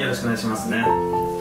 よろしくお願いしますね。